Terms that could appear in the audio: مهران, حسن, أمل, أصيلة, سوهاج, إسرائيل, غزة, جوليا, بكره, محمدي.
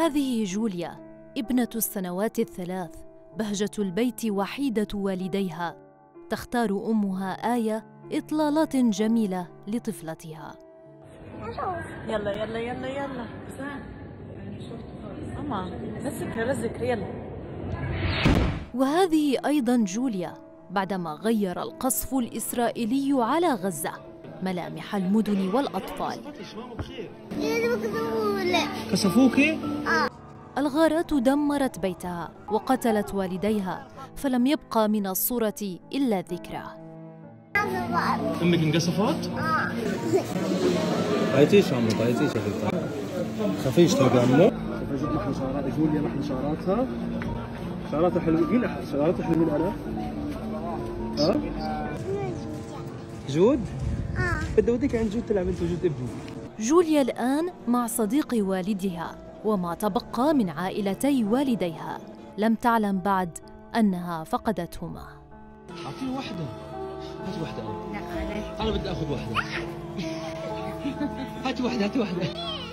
هذه جوليا ابنة السنوات الثلاث، بهجة البيت وحيدة والديها. تختار أمها آية إطلالات جميلة لطفلتها. يلا يلا يلا يلا أما مسكها رزق يلا. وهذه أيضا جوليا بعدما غير القصف الإسرائيلي على غزة ملامح المدن والأطفال. كسفوكي؟ الغارات دمرت بيتها وقتلت والديها، فلم يبقى من الصورة إلا ذكرى. أمك انقصفت؟ عيتيش عمك عيتيش يا حبيبتي. خفيش تلقى عمك. شوف نحن شعرات جوليا نحن شعراتها. شعراتها حلوين شعراتها حلوين أنا. ها؟ جود؟ بدي أوديك عند جود تلعب أنت وجود ابني. جوليا الآن مع صديق والدها وما تبقى من عائلتي والديها، لم تعلم بعد أنها فقدتهما. أعطيه واحدة، هات واحدة أنا بدي آخذ واحدة. هات واحدة هات واحدة.